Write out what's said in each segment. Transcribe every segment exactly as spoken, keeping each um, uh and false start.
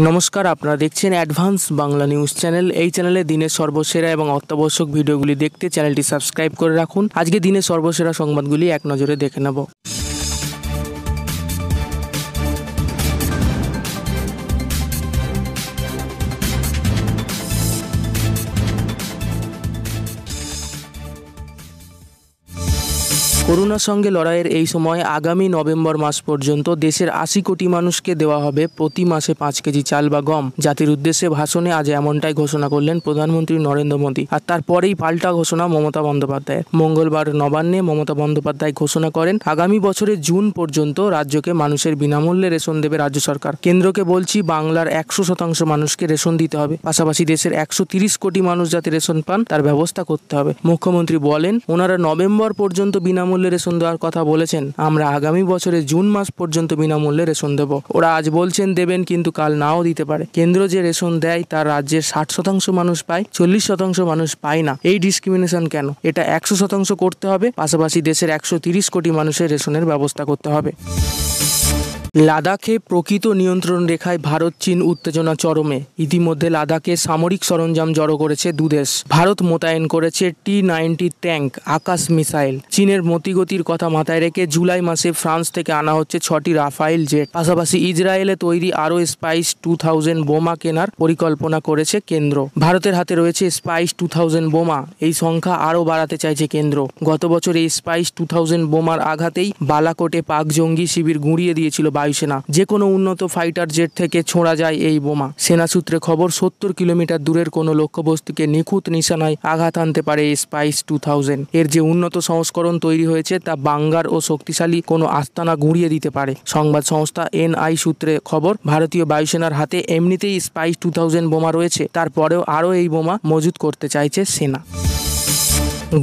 नमस्कार आपनारा देखছেন অ্যাডভান্স বাংলা নিউজ চ্যানেল। এই চ্যানেলে দিনের সর্বশেষ এবং অত্যাবশ্যক ভিডিওগুলি দেখতে চ্যানেলটি সাবস্ক্রাইব করে রাখুন। আজকে দিনের সর্বশেষ সংবাদগুলি এক নজরে দেখে নেব। করোনার संगे लड़ाइर এই সময় आगामी नवेम्बर मास पर्यन्त देशेर आशी कोटी मानुषके देवा हबे प्रति मासे पाँच केजी चाल बा गम। जातिर उद्देश्ये भाषणे आज एमनटाई घोषणा करलेन प्रधानमंत्री नरेंद्र मोदी। और तारपरेई पाल्टा घोषणा ममता बंदोपाध्याय। मंगलवार नवान्ने ममता बंदोपाध्याय घोषणा करें आगामी बछरेर जून पर्यन्त राज्यके मानुषेर बिनामूल्ये रेशन देबे राज्य सरकार। केंद्रके बोलछि बांगलार एकशो शतांश मानुषके रेशन दिते हबे, पाशापाशि देशेर एकशो तीरिश कोटी मानुष जाते रेशन पान तार व्यवस्था करते हबे। मुख्यमंत्री बोलेन ओनारा नवेम्बर पर्यन्त बिनामूल्ये रेशन देवार कथा बोलेछेन, आमरा आगामी बछरे जून मास पर्यन्त बिनामूल्ये रेशन देब। ओरा आज बोलछेन देबेन किन्तु काल नाओ दिते पारे। केंद्र जे रेशन देय तार राज्येर साठ शतांश मानुष पाय, चल्लिश शतांश मानुष पाय ना। एई डिसक्रिमिनेशन केन? एटा एकशो शतांश करते हबे, पाशापाशि देशेर एकशो तीरिश कोटी मानुषेर रेशनेर व्यवस्था करते हबे। लादाखे प्रकृत नियंत्रण रेखाय भारत चीन उत्तेजना चरमे। इतिमध्ये लादाखे सामरिक सरंजाम जड़ो करेছে দুই দেশ। भारत মোতায়েন করেছে T ninety tank Akash missile. চীনের মতিগতির কথা মাথায় রেখে জুলাই মাসে ফ্রান্স থেকে আনা হচ্ছে ছয়টি রাফাইল জেট। পাশাপাশি ইসরায়েলে তৈরি আরও স্পাইস টু থাউজেন্ড বোমা কেনার পরিকল্পনা করেছে কেন্দ্র। ভারতের হাতে রয়েছে স্পাইস টু থাউজেন্ড বোমা। এই সংখ্যা আরও বাড়াতে চাইছে কেন্দ্র। গত বছর এই স্পাইস টু থাউজেন্ড বোমার আঘাতেই বালাকোটে পাক জঙ্গি শিবির গুঁড়িয়ে দিয়েছিল वायुसेना। जेकोनो उन्नत फाइटर जेट थेके छोड़ा जाए एई बोमा। सेना सूत्रे खबर सत्तर किलोमीटर दूरेर कोनो लक्ष्यबस्तुके निखुत निशानाय आघात आनते पारे स्पाइस टू थाउजेंड। एर जे उन्नत संस्करण तैरी हयेछे ता बांगार ओ शक्तिशाली कोनो आस्थाना गुड़िये दिते पारे। संबाद संस्था एनआई सूत्रे खबर भारतीय वायुसेनार हाते एमनितेई स्पाइस टू थाउजेंड बोमा रयेछे, तारपरेओ आरो एई बोमा मजूद करते चाइछे सेना।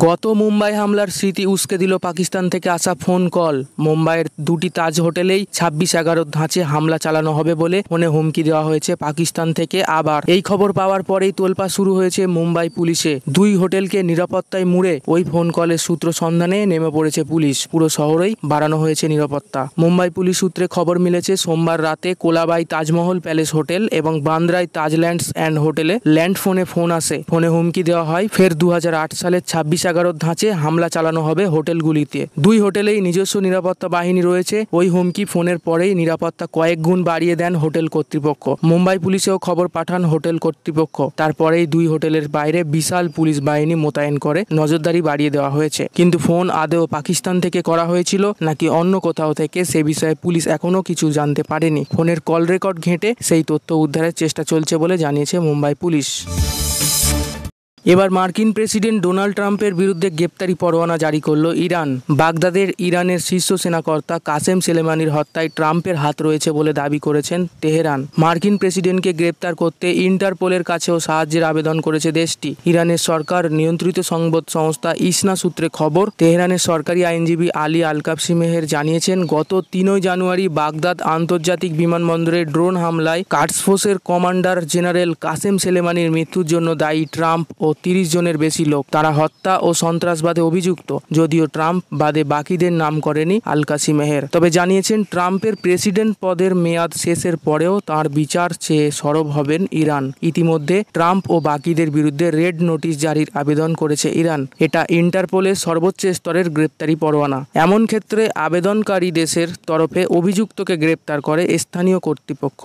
गत मुम्बई हमलार स्मृति उस्के दिल पाकिस्तान थेके आसा फोन कल। मुम्बईर दुटी ताज होटेलेई छब्बीस एगारो धाँचे हमला चालानो हबे बोले मने हुमकी देवा हयेछे पाकिस्तान थेके। आबार एई खबर पावार परेई तोलपा शुरू हयेछे मुम्बई पुलिशे। दुई होटेलके निरापत्ताय मुड़े ओई फोन कलेर सूत्र सन्धाने नेमे पड़ेछे पुलिश। पुरो शहरेई बाड़ानो हयेछे निरापत्ता। मुम्बई पुलिश सूत्रे खबर मिलेছে सोमवार राते कोलाबाई ताजमहल पैलेस होटेल एवं बांद्राय ताजलैंड्स एंड होटेले लैंडफोने फोन आसे। फोने हुमकी देवा हय फेर दो हज़ार आठ साले छब्बीस এগারো ধাঁচে হামলা চালানো হবে হোটেলগুলিতে। দুই হোটেলেই নিজস্ব নিরাপত্তা বাহিনী রয়েছে। ওই হুমকি ফোনের পরেই নিরাপত্তা কয়েক গুণ বাড়িয়ে দেন হোটেল কর্তৃপক্ষ। মুম্বাই পুলিশেও খবর পাঠান হোটেল কর্তৃপক্ষ। তারপরেই দুই হোটেলের বাইরে বিশাল পুলিশ বাহিনী মোতায়েন করে নজরদারি বাড়িয়ে দেওয়া হয়েছে। কিন্তু ফোন আদেও পাকিস্তান থেকে করা হয়েছিল নাকি অন্য কোথাও থেকে সে বিষয়ে পুলিশ এখনো কিছু জানতে পারেনি। ফোনের কল রেকর্ড ঘেঁটে সেই তথ্য উদ্ধারের চেষ্টা চলছে বলে জানিয়েছে মুম্বাই পুলিশ। এবার মার্কিন প্রেসিডেন্ট ডোনাল্ড ট্রাম্পের বিরুদ্ধে গ্রেপ্তারি পরোয়ানা জারি করল ইরান। বাগদাদের ইরানের শীর্ষ সেনাকর্তা কাসেম সেলেমানির হত্যায় ট্রাম্পের হাত রয়েছে বলে দাবি করেছেন তেহরান। মার্কিন প্রেসিডেন্টকে গ্রেপ্তার করতে ইন্টারপোলের কাছেও সাহায্যের আবেদন করেছে দেশটি। ইরানের সরকার নিয়ন্ত্রিত সংবাদ সংস্থা ইশনা সূত্রে খবর তেহরানের সরকারি আইনজীবী আলী আলকাবসি মেহের জানিয়েছেন গত তিনই জানুয়ারি বাগদাদ আন্তর্জাতিক বিমানবন্দরে ড্রোন হামলায় কার্সফোর্সের কমান্ডার জেনারেল কাসেম সেলেমানির মৃত্যুর জন্য দায়ী ট্রাম্প ও তিরিশ জনের বেশি লোক। তারা হত্যা ও সন্ত্রাসবাদে অভিযুক্ত। যদিও ট্রাম্প বাদে বাকিদের নাম করেনি আলকাসি মেহের। তবে জানিয়েছেন ট্রাম্পের প্রেসিডেন্ট পদের মেয়াদ শেষের পরেও তার বিচার চেয়ে সরব হবেন ইরান। ইতিমধ্যে ট্রাম্প ও বাকিদের বিরুদ্ধে রেড নোটিশ জারির আবেদন করেছে ইরান। এটা ইন্টারপোলের সর্বোচ্চ স্তরের গ্রেপ্তারি পরোয়ানা। এমন ক্ষেত্রে আবেদনকারী দেশের তরফে অভিযুক্তকে গ্রেপ্তার করে স্থানীয় কর্তৃপক্ষ।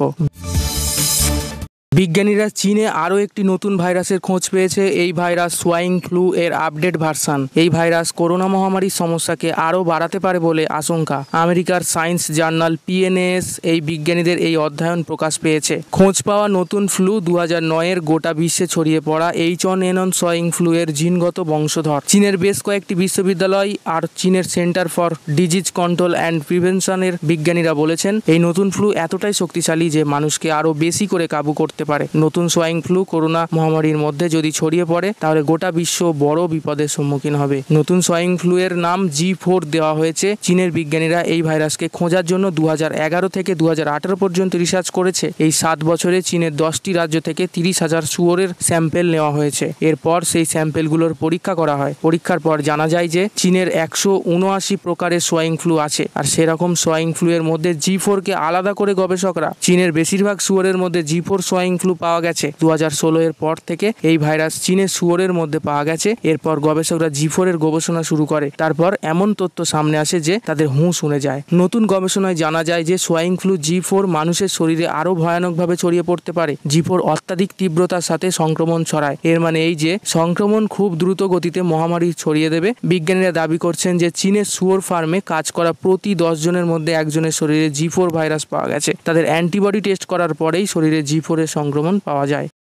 বিজ্ঞানীরা চীনে আরও একটি নতুন ভাইরাসের খোঁজ পেয়েছে। এই ভাইরাস সোয়াইন ফ্লু এর আপডেট ভার্সান। এই ভাইরাস করোনা মহামারীর সমস্যাকে আরও বাড়াতে পারে বলে আশঙ্কা। আমেরিকার science journal P N S এই বিজ্ঞানীদের এই অধ্যয়ন প্রকাশ পেয়েছে। খোঁজ পাওয়া নতুন ফ্লু দু হাজার নয়ের গোটা বিশ্বে ছড়িয়ে পড়া H one N one swine flu এর জিনগত বংশধর। চীনের বেশ কয়েকটি বিশ্ববিদ্যালয় আর চীনের centre for disease control and প্রিভেনশনের বিজ্ঞানীরা বলেছেন এই নতুন ফ্লু এতটাই শক্তিশালী যে মানুষকে আরও বেশি করে কাবু করতে পারে। পারে। নতুন সোয়াইন ফ্লু করোনা মহামারীর মধ্যে যদি ছড়িয়ে পড়ে তাহলে গোটা বিশ্ব বড় বিপদের সম্মুখীন হবে। নতুন সোয়াইন ফ্লু এর নাম জি ফোর দেওয়া হয়েছে। চীনের বিজ্ঞানীরা এই ভাইরাসকে খোঁজার জন্য দুই হাজার এগারো থেকে দুই হাজার আঠারো পর্যন্ত রিসার্চ করেছে। এই সাত বছরে চীনের দশটি রাজ্য থেকে তিরিশ হাজার শুয়োরের স্যাম্পেল নেওয়া হয়েছে। এরপর সেই স্যাম্পেলগুলোর পরীক্ষা করা হয়। পরীক্ষার পর জানা যায় যে চীনের একশো উনআশি প্রকারের সোয়াইন ফ্লু আছে, আর সেরকম সোয়াইন ফ্লু এর মধ্যে জি ফোর কে আলাদা করে গবেষকরা চীনের বেশিরভাগ শুয়োরের মধ্যে জি ফোর সোয়াইন ফ্লু পাওয়া গেছে। দুই হাজার ষোলো এর পর থেকে এই ভাইরাস চীনের শুয়োরের মধ্যে পাওয়া গেছে। এরপর গবেষকরা জি ফোর এর গবেষণা শুরু করে। তারপর এমন তথ্য সামনে আসে যে তাদের হুঁ শুনে যায়। নতুন গবেষণায় জানা যায় যে সোয়াইন ফ্লু জি ফোর মানুষের শরীরে আরো ভয়ানকভাবে ছড়িয়ে পড়তে পারে। জি ফোর অত্যাধিক তীব্রতার সাথে সংক্রমণ ছড়ায়। এর মানে এই যে সংক্রমণ খুব দ্রুত গতিতে মহামারী ছড়িয়ে দেবে। বিজ্ঞানীরা দাবি করছেন যে চীনের শুয়োর ফার্মে কাজ করা প্রতি দশ জনের মধ্যে একজনের শরীরে জি ফোর ভাইরাস পাওয়া গেছে। তাদের অ্যান্টিবডি টেস্ট করার পরেই শরীরে জি ফোর এর সংক্রমণ পাওয়া যায়।